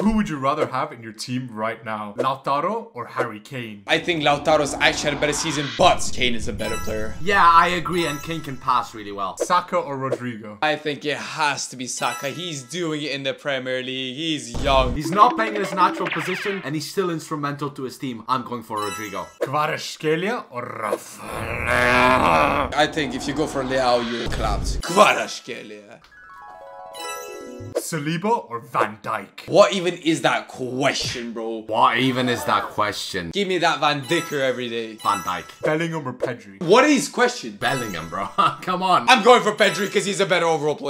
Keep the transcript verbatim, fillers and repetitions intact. Who would you rather have in your team right now? Lautaro or Harry Kane? I think Lautaro's actually had a better season, but Kane is a better player. Yeah, I agree, and Kane can pass really well. Saka or Rodrigo? I think it has to be Saka. He's doing it in the Premier League. He's young. He's not playing in his natural position, and he's still instrumental to his team. I'm going for Rodrigo. Kvaratskhelia or Rafa? I think if you go for Leao, you're clapped. Kvaratskhelia. Saliba or Van Dijk? What even is that question, bro? What even is that question? Give me that Van Dicker every day. Van Dijk. Bellingham or Pedri? What are these questions? Bellingham, bro. Come on. I'm going for Pedri because he's a better overall player.